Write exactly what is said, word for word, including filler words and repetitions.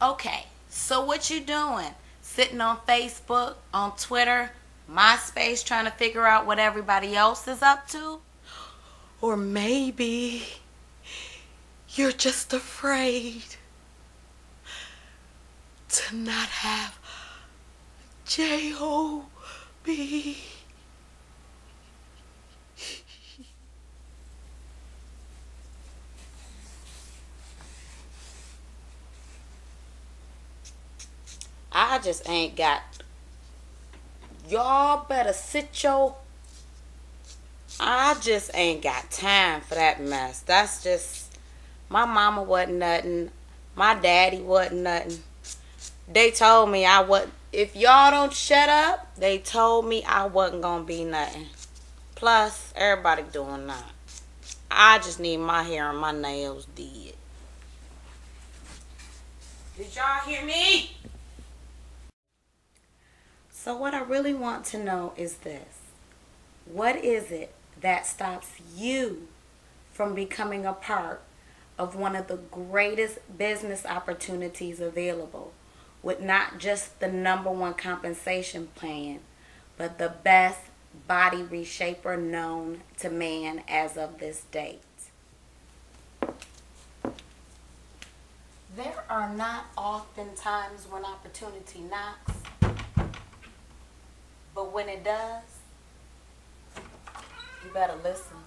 Okay, so what you doing? Sitting on Facebook, on Twitter, MySpace, trying to figure out what everybody else is up to? Or maybe you're just afraid to not have J O B. I just ain't got. Y'all better sit your. I just ain't got time for that mess. That's just. My mama wasn't nothing. My daddy wasn't nothing. They told me I wasn't. If y'all don't shut up, they told me I wasn't gonna be nothing. Plus, everybody doing that. I just need my hair and my nails did. Did y'all hear me? So what I really want to know is this. What is it that stops you from becoming a part of one of the greatest business opportunities available with not just the number one compensation plan, but the best body reshaper known to man as of this date? There are not often times when opportunity knocks. But when it does, you better listen.